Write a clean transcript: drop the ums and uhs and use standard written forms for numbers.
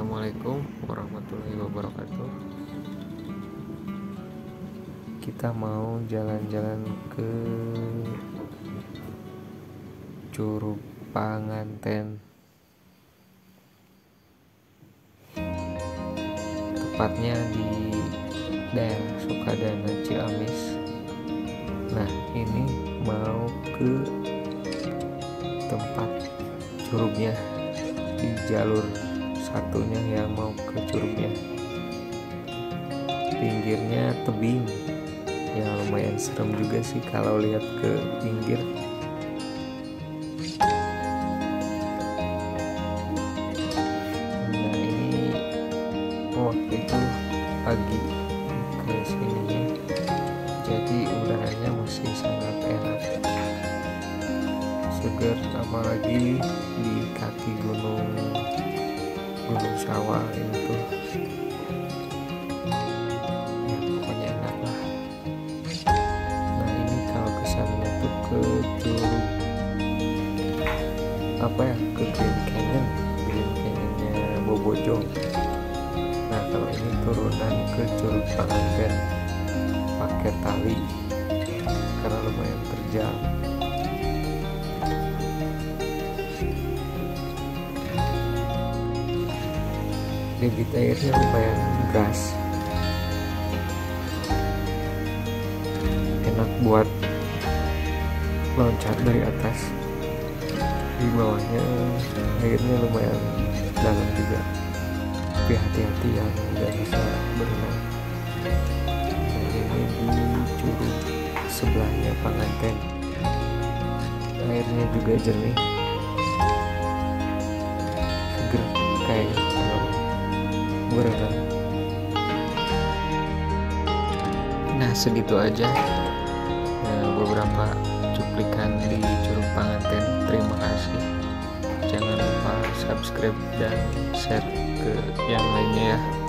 Assalamualaikum warahmatullahi wabarakatuh. Kita mau jalan-jalan ke Curug Panganten, tepatnya di daerah Sukadana, Ciamis. Nah, ini mau ke tempat curugnya, di jalur satunya yang mau ke curugnya. Pinggirnya tebing, ya lumayan serem juga sih kalau lihat ke pinggir. Nah, ini waktu itu pagi ke sininya, jadi udaranya masih sangat enak, seger. Apalagi di kaki gunung Kawal itu, ya pokoknya enak lah. Nah, ini kalau kesannya tuh ke Green Canyon, Green Canyonnya Bobojong. Nah, kalau ini turunan ke Curug Panganten pakai tali karena lumayan terjal. Debit airnya lumayan gas, enak buat loncat dari atas. Di bawahnya airnya lumayan dalam juga, tapi hati-hati yang tidak bisa berenang. Nah, ini di curug sebelahnya Panganten, airnya juga jernih, seger kayak kalau berenang. Nah, segitu aja beberapa cuplikan di Curug Panganten. Terima kasih. Jangan lupa subscribe dan share ke yang lainnya ya.